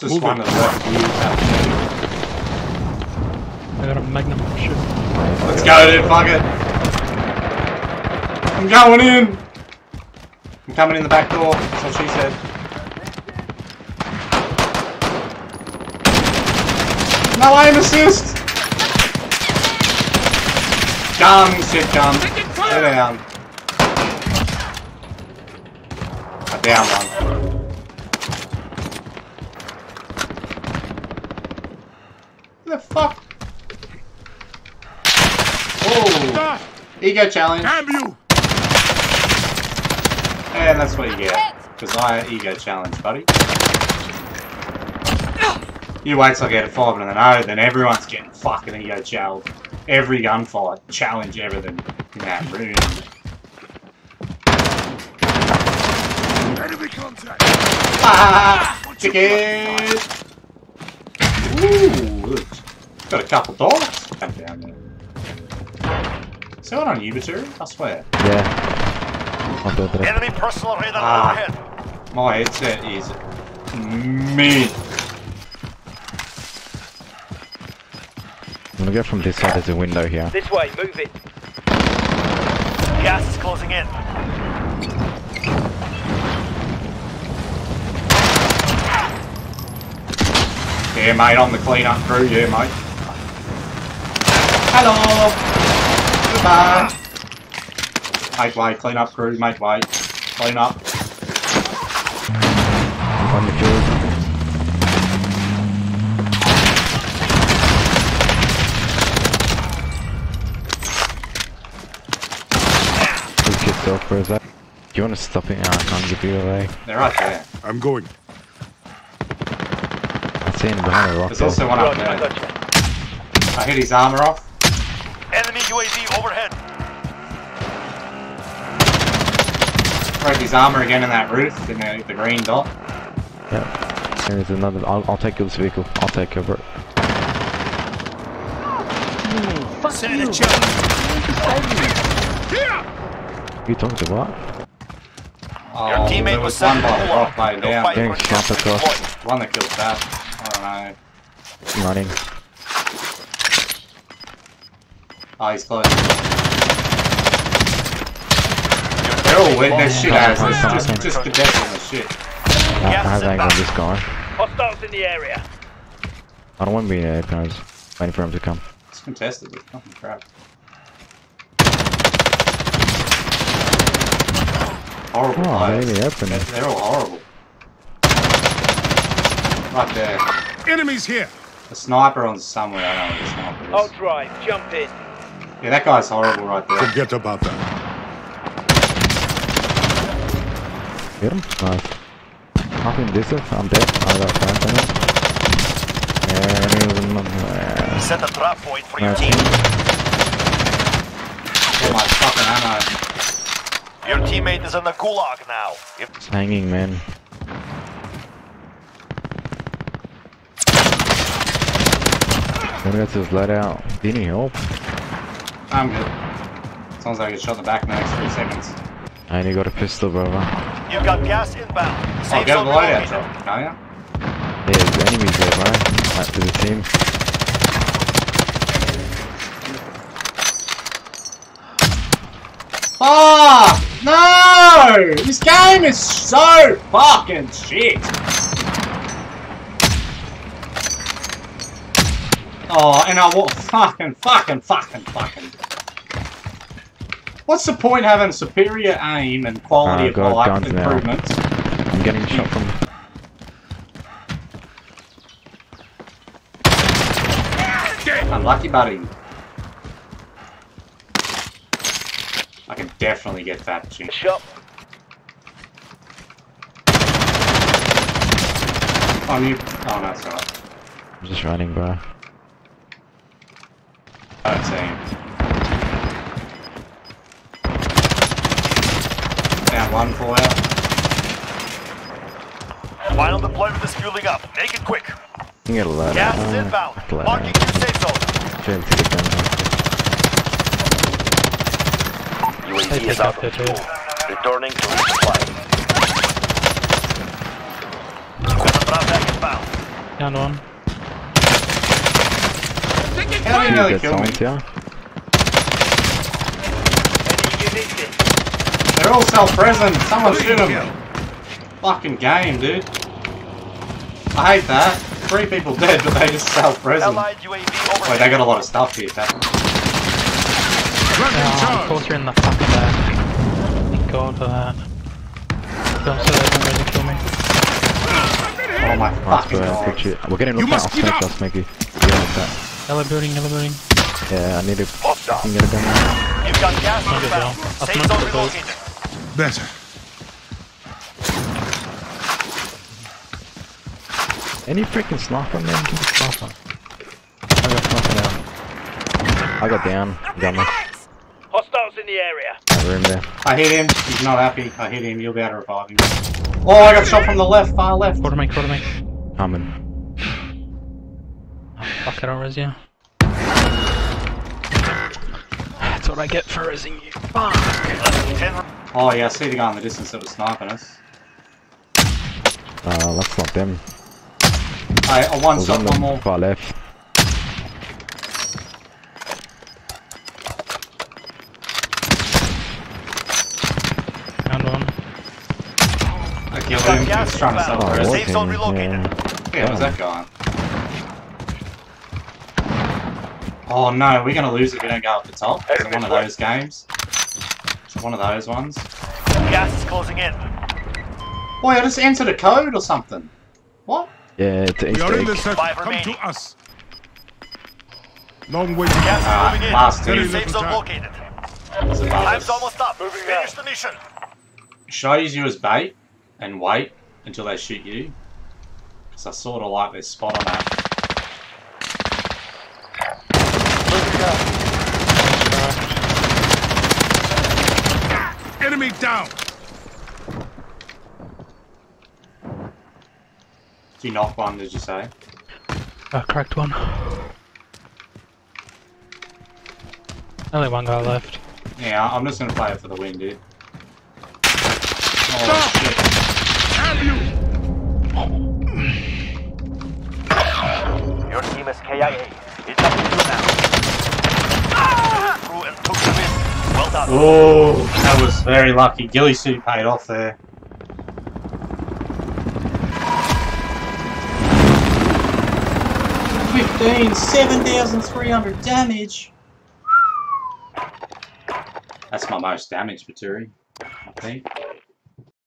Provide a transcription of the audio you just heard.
This is fun as well. I got a magnum ship. Let's go, dude. Fuck it. I'm going in. I'm coming in the back door. That's what she said. No aim assist. Gun, shit, gun. They're down. I'm down one. Who the fuck? Oh, ego challenge. And that's what you get. Desire ego challenge, buddy. You wait till I get a 5.0, then everyone's getting fucking ego challenged. Every gunfight, challenge everything in that room. Enemy contact! Ah! Chicken! Ooh, look. Got a couple dogs. Come down there. Is that one on you, Baturi? I swear. Yeah. I'll do it. Enemy personal radar overhead. My headset is mint. I'm gonna go from this side. There's a window here. This way, move it. Gas is closing in. Yeah, mate, I'm the cleanup crew. Yeah, mate. Hello. Goodbye. Make way, cleanup crew. Make way. Clean up. I'm the crew. Is that? Do you want to stop it? Oh, I can't give you away. They're right there. I'm going. I see him behind the rock. There's also one up there. I hit his armor off. Enemy UAV overhead. Broke his armor again in that roof, in the green dot. Yep. There's another. I'll take this vehicle. I'll take over it. Mm, fuck you. Yeah. You talking to what? Oh, your teammate was one by the rock by down. Getting shot across. One that killed that. I don't know. Running. Oh, he's close. They're all with their shit asses. Just the best on the shit. How's that going, this guy? Hostiles in the area. I don't want to be there, I was waiting for him to come. It's contested, it's fucking crap. Horrible. Oh, they're all horrible. Right there. Enemies here. A sniper on somewhere. I don't know what the sniper is. I'll drive. Jump in. Yeah, that guy's horrible right there. Forget about that. Get him. Nice. Up in distance. I'm dead. I got flanked on it. Set a trap point for your team. Oh my fucking ammo. Your teammate is in the gulag now. It's hanging, man. I'm gonna get let out. Do you need help? I'm good. Sounds like I get shot in the back in the next 3 seconds. I only got a pistol, brother. You've got gas inbound. I'll get the light out, bro. Can ya? Yeah, there's enemies there, bro. Back to the team. Ah! No! This game is so fucking shit! Oh, and I walk fucking. What's the point having superior aim and quality of life improvements? Now. I'm getting shot from... Unlucky, buddy. I can definitely get that shit. Shot. On you. Oh no, it's alright. I'm just running, bro. I don't see him. Down one, fall out. Final deployment is fueling up. Make it quick. You can get a load. Gas is inbound. Marking your safe zone. Trying to get down. He is out of fuel. Returning to resupply. Squad drop back inbound. Down one. Enemy nearly killed me. They're all self-present. Someone shoot them. Fucking game, dude. I hate that. Three people dead, but they just self-present. Wait, they got a lot of stuff here, Pat. Oh, of course you're in the fucking back. Thank God for that. Don't say they didn't really kill me. Oh my fucking God. We're getting looked at. Yellow building, yellow building. Yeah, I need to fucking get a gun now. You've got gas on the ground. Save zone relocated. Better. Any freaking sniper, man? Give me a sniper. I got sniper now. I got down. You got me. Hostiles in the area. Room there. I hit him. He's not happy. I hit him. You'll be able to revive him. Oh, I got shot from the left. Far left. Quarter me, quarter me. I'm in. Oh, fuck, I don't res you. That's what I get for resing you. Fuck. Oh, yeah, I see the guy in the distance that was sniping us. Let's lock them. Alright, I one shot, one more. Far left. Found one. I killed him. He was trying to sell the rest. Safe zone relocated. Yeah, where's that guy? Oh no, we're gonna lose if we don't go up the top. It's one of those games. It's one of those ones. Gas is closing in. Boy, I just entered a code or something. What? Yeah, it's an Easter egg. Come to us. Long way to go. Last two. Safe zone located. Time's almost up. Finish the mission. Should I use you as bait and wait until they shoot you? Because I sort of like this spot on that. Enemy down. You knocked one, did you say? I cracked one. Only one guy left. Yeah, I'm just gonna play it for the win, dude. Oh shit. Have you? Your team is KIA. It's up to you now. Well done. Oh, that was very lucky. Ghillie suit paid off there. Doing 7,300 damage. That's my most damage, Baturi, I think.